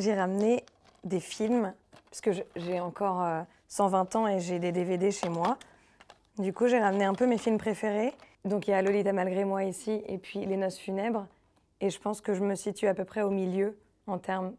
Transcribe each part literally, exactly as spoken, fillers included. j'ai ramené des films, parce que j'ai encore euh, cent vingt ans et j'ai des D V D chez moi. Du coup, j'ai ramené un peu mes films préférés. Donc il y a Lolita malgré moi ici, et puis Les Noces funèbres. Et je pense que je me situe à peu près au milieu en termes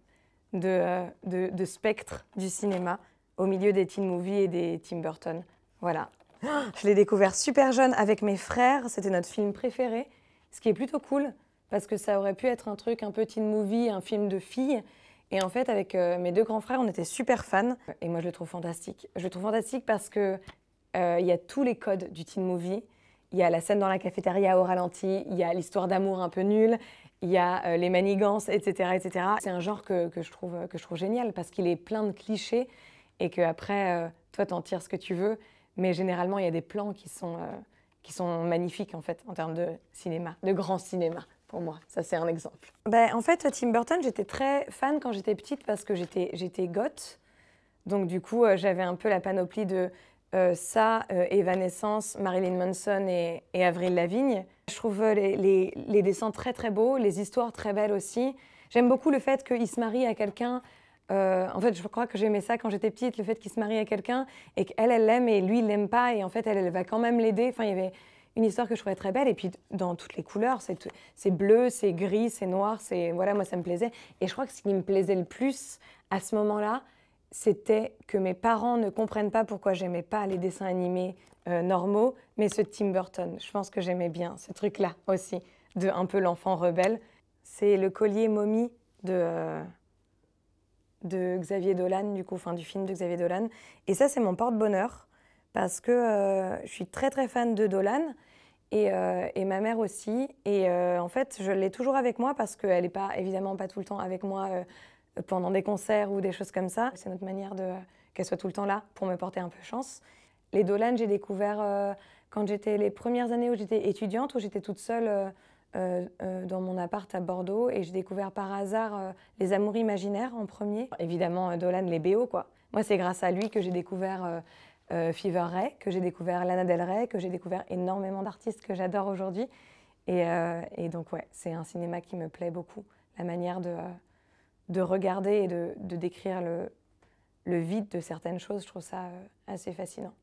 de, euh, de, de spectre du cinéma, au milieu des teen movies et des Tim Burton. Voilà. Je l'ai découvert super jeune avec mes frères, c'était notre film préféré, ce qui est plutôt cool parce que ça aurait pu être un truc un peu teen movie, un film de filles. Et en fait, avec euh, mes deux grands frères, on était super fans. Et moi, je le trouve fantastique. Je le trouve fantastique parce que euh, y a tous les codes du teen movie. Il y a la scène dans la cafétéria au ralenti, il y a l'histoire d'amour un peu nulle, il y a euh, les manigances, et cetera, et cetera. C'est un genre que, que, je trouve, que je trouve génial parce qu'il est plein de clichés et qu'après, euh, toi, t'en tires ce que tu veux. Mais généralement, il y a des plans qui sont, euh, qui sont magnifiques, en fait, en termes de cinéma, de grand cinéma, pour moi. Ça, c'est un exemple. Ben, en fait, Tim Burton, j'étais très fan quand j'étais petite parce que j'étais goth. Donc, du coup, euh, j'avais un peu la panoplie de... Euh, ça, euh, Evanescence, Marilyn Manson et, et Avril Lavigne. Je trouve euh, les, les, les dessins très très beaux, les histoires très belles aussi. J'aime beaucoup le fait qu'il se marie à quelqu'un. Euh, en fait, je crois que j'aimais ça quand j'étais petite, le fait qu'il se marie à quelqu'un et qu'elle, elle l'aime et lui, il l'aime pas. Et en fait, elle, elle va quand même l'aider. Enfin, il y avait une histoire que je trouvais très belle. Et puis, dans toutes les couleurs, c'est bleu, c'est gris, c'est noir, c'est... Voilà, moi, ça me plaisait. Et je crois que ce qui me plaisait le plus à ce moment-là, c'était que mes parents ne comprennent pas pourquoi j'aimais pas les dessins animés euh, normaux, mais ce Tim Burton. Je pense que j'aimais bien ce truc-là aussi, de un peu l'enfant rebelle. C'est le collier momie de, euh, de Xavier Dolan, du coup, enfin du film de Xavier Dolan. Et ça, c'est mon porte-bonheur, parce que euh, je suis très très fan de Dolan, et, euh, et ma mère aussi. Et euh, en fait, je l'ai toujours avec moi, parce qu'elle n'est pas, évidemment pas tout le temps avec moi, euh, pendant des concerts ou des choses comme ça. C'est notre manière de euh, qu'elle soit tout le temps là pour me porter un peu chance. Les Dolan, j'ai découvert euh, quand j'étais les premières années où j'étais étudiante, où j'étais toute seule euh, euh, dans mon appart à Bordeaux, et j'ai découvert par hasard euh, Les Amours Imaginaires en premier. Évidemment, euh, Dolan, les B O, quoi. Moi, c'est grâce à lui que j'ai découvert euh, euh, Fever Ray, que j'ai découvert Lana Del Rey, que j'ai découvert énormément d'artistes que j'adore aujourd'hui. Et, euh, et donc, ouais, c'est un cinéma qui me plaît beaucoup, la manière de... Euh, de regarder et de, de décrire le, le vide de certaines choses, je trouve ça assez fascinant.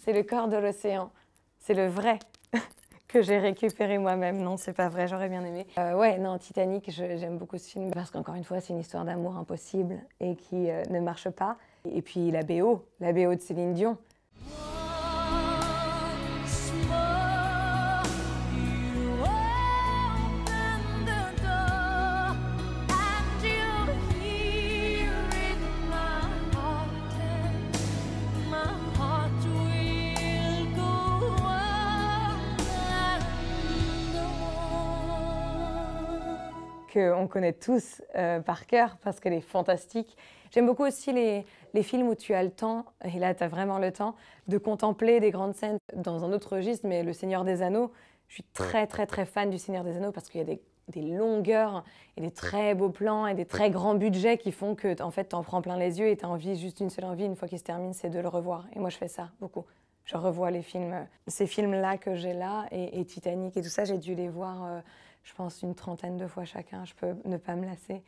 C'est le corps de l'océan, c'est le vrai que j'ai récupéré moi-même. Non, c'est pas vrai, j'aurais bien aimé. Euh, ouais, non, Titanic, j'aime beaucoup ce film parce qu'encore une fois, c'est une histoire d'amour impossible et qui euh, ne marche pas. Et puis la B O, la B O de Céline Dion. Qu'on connaît tous euh, par cœur parce qu'elle est fantastique. J'aime beaucoup aussi les, les films où tu as le temps, et là tu as vraiment le temps, de contempler des grandes scènes dans un autre registre, mais Le Seigneur des Anneaux, je suis très très très fan du Seigneur des Anneaux parce qu'il y a des, des longueurs et des très beaux plans et des très grands budgets qui font que en fait, t'en prends plein les yeux et t'as envie, juste une seule envie une fois qu'il se termine, c'est de le revoir. Et moi je fais ça beaucoup. Je revois les films, ces films-là que j'ai là, et, et Titanic et tout ça, j'ai dû les voir, euh, je pense, une trentaine de fois chacun. Je peux ne pas me lasser.